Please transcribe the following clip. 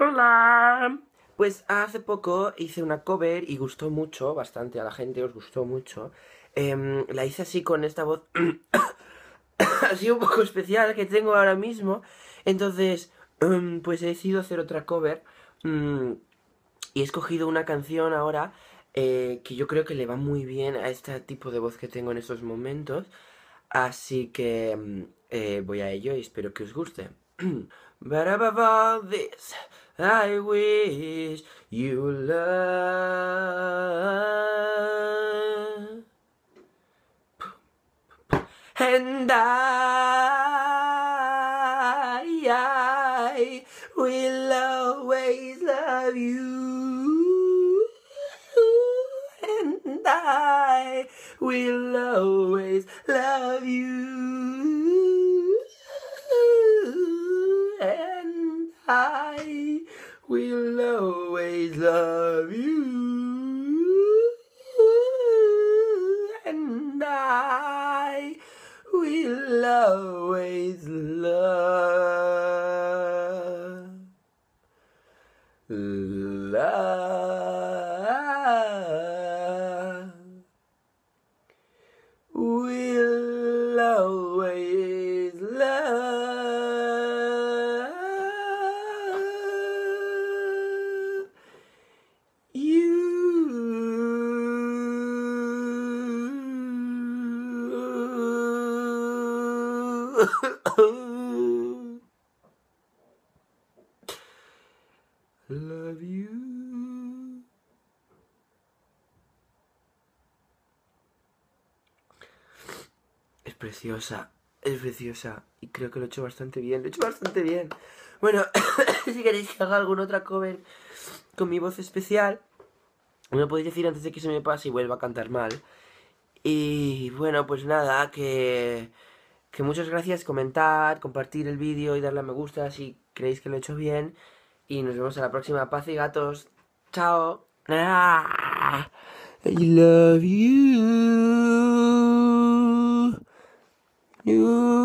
Hola. Pues hace poco hice una cover y gustó mucho, bastante, a la gente os gustó mucho. La hice así con esta voz así un poco especial que tengo ahora mismo. Entonces, pues he decidido hacer otra cover y he escogido una canción ahora que yo creo que le va muy bien a este tipo de voz que tengo en estos momentos. Así que voy a ello y espero que os guste. But above all this, I wish you love, and I will always love you, and I will always love you. I will always love you, and I will always love you. Es preciosa, es preciosa. Y creo que lo he hecho bastante bien, lo he hecho bastante bien. Bueno, si queréis que haga alguna otra cover con mi voz especial, me lo podéis decir antes de que se me pase y vuelva a cantar mal. Y bueno, pues nada, que muchas gracias, comentad, compartir el vídeo y darle a me gusta si creéis que lo he hecho bien. Y nos vemos a la próxima. Paz y gatos. Chao. I love you.